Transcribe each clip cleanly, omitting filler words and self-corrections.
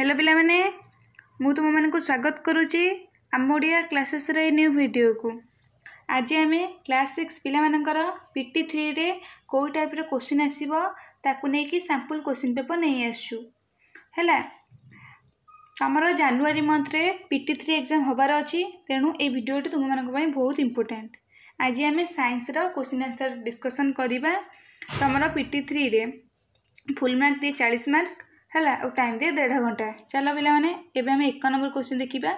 Hello पिला माने मु तुम मानन को स्वागत करुच्ची आम ओडिया क्लासेस रे न्यू वीडियो को। आज आम क्लास 6 पिला मानकर पीटी 3 रे को टाइप रे क्वेश्चन आसीबो ताकु नै कि सैंपल क्वेश्चन पेपर नै आसु हैला। हमरो जनवरी मंथ रे पीटी 3 एग्जाम होबार अछि, तेनु ए वीडियो तुम मानन पई बहुत इंपोर्टेंट। आज आम साइंस रो क्वेश्चन आंसर डिस्कशन करिबा। हमरो पीटी 3 रे फुल मार्क दे 40 मार्क हैला और टाइम दे 1.5 घंटा। चलो पिला माने एबे हम 1 नंबर क्वेश्चन देखिबा।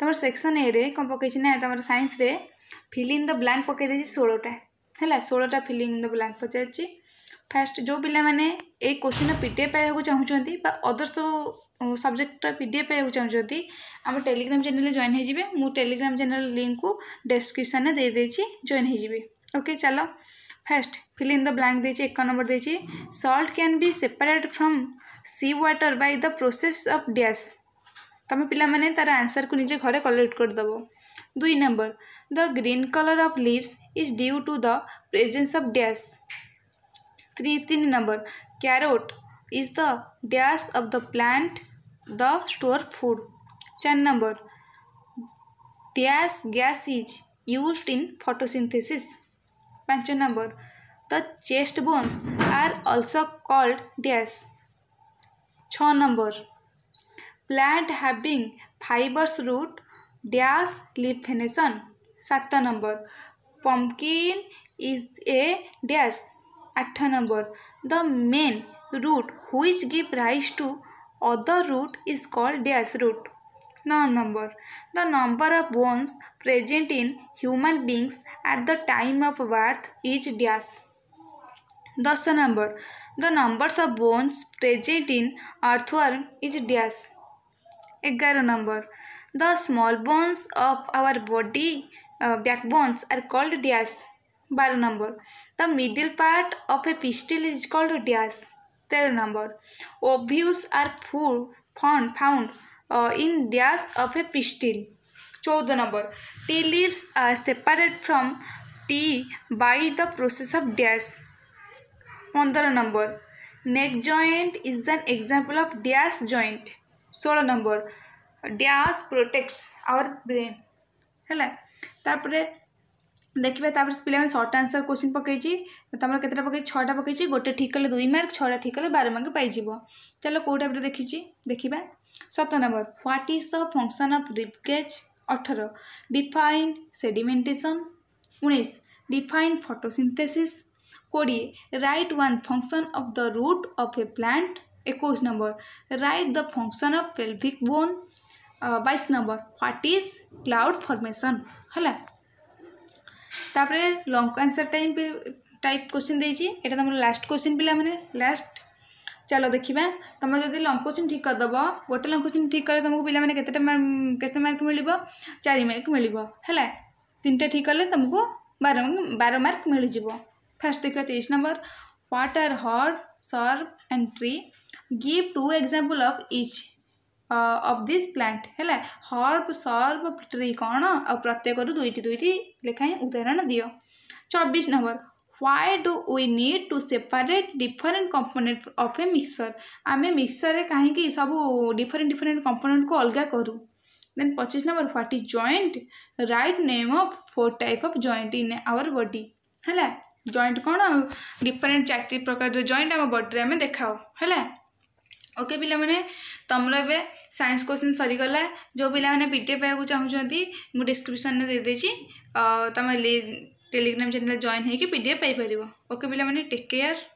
तमर सेक्शन ए रे कम पकेछि ना तमर साइंस रे फिल इन द ब्लैंक पके देछि 16टा हैला। 16टा फिल इन द ब्लैंक पचाछि। फर्स्ट जो पिला माने ए क्वेश्चन पीडीएफ पाइबो चाहुचंती बा अदर सब सब्जेक्ट पीडीएफ पाइबो चाहुचंती, हम टेलीग्राम चैनल जॉइन हे जिवे। मु टेलीग्राम चैनल लिंक को डिस्क्रिप्शन दे देछि, जॉइन हे जिवे। ओके चलो first fill in the blank देछि 1 नंबर देछि। Salt can be separated from sea water by the process of dash. तमे पिला माने तार आंसर को निजे घरे कलेक्ट कर दबो। 2 number the green colour of leaves is due to the presence of dash. 3 number carrot is the dash of the plant the store food. 4 number dash gas is used in photosynthesis. 5 number the chest bones are also called dash. 6 number Plant having fibrous root dash leaf venation. 7 number. Pumpkin is a dash. 8 number. The main root which give rise to other root is called dash root. 9 number. The number of bones present in human beings at the time of birth is dash. 10 number. The numbers of bones present in earthworm is dash. 11 number the small bones of our body backbones are called dash. 12 number the middle part of a pistil is called dash. 13 number ovules are found in dash of a pistil. 14 number tea leaves are separated from tea by the process of dash. 15 number neck joint is an example of dash joint. 16 number dash protects our brain हैला। तापरे देखिबे तापर पिले में short answer question पकेछि। तमरा केतेटा पके 6टा पकेछि, गोटे ठीक कले 2 मार्क, 6टा ठीक कले 12 मार्क पाइ जिवो। चलो कोटा पर देखिछि देखिबा। 17 number what is the function of rib cage. 18 define sedimentation. 19 define photosynthesis. 20 write one function of the root of a plant. 21 number write the function of pelvic bone. 22 number what is cloud formation हैला। तापरे long answer type question देछि। एटा हमर last question पिला माने last. चलो देखिबा तुम जब लंग क्वेश्चन ठीक करदेव, गोटे लंग क्वेश्चन ठीक कले तुमको पिला माने केते मार्क मिलिब? 4 मार्क मिलिब हैला। 3टा ठीक कले तुमको 12 मार्क मिल जिवो। फर्स्ट देखिबा 23 number what are herb shrub and tree, give 2 example of each of this plant हैला। हॉर्ड सर्प ट्री कोन आ प्रत्येक रु 2टी लेखाएं उदाहरण दियो। 24 number Why do we need to separate different component of a mixer? आमे मिक्सर रे काहेकि सब डिफरेंट कंपोनेंट को अलग करू। Then 25 number what is joint, write name of 4 type of joint in our body हैला। जॉइंट कोन डिफरेंट 4 प्रकार जॉइंट आम बॉडी रे आमे देखाओ हैला। ओके पिला माने तमरा बे साइंस क्वेश्चन सरी गला। जो पिला माने पीटे पाए को चाहउचंती मु डिस्क्रिप्शन ने दे देछि। तमे टेलीग्राम चैनल जॉइन है कि पीडीएफ पाई परिवो। ओके पिला माने टेक केयर।